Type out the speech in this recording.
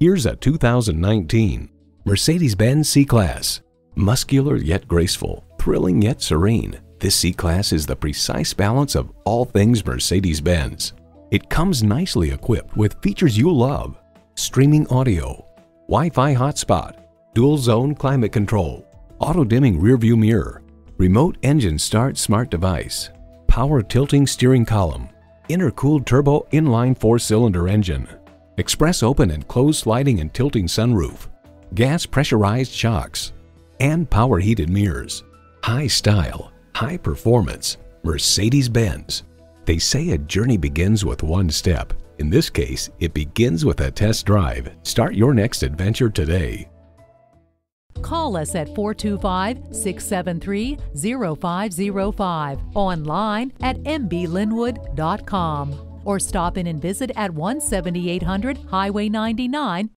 Here's a 2019 Mercedes-Benz C-Class. Muscular yet graceful, thrilling yet serene, this C-Class is the precise balance of all things Mercedes-Benz. It comes nicely equipped with features you love: streaming audio, Wi-Fi hotspot, dual zone climate control, auto-dimming rearview mirror, remote engine start smart device, power tilting steering column, intercooled turbo inline 4-cylinder engine, express open and closed sliding and tilting sunroof, gas pressurized shocks, and power heated mirrors. High style, high performance, Mercedes-Benz. They say a journey begins with one step. In this case, it begins with a test drive. Start your next adventure today. Call us at 425-673-0505, online at mblynnwood.com, or stop in and visit at 17800 Highway 99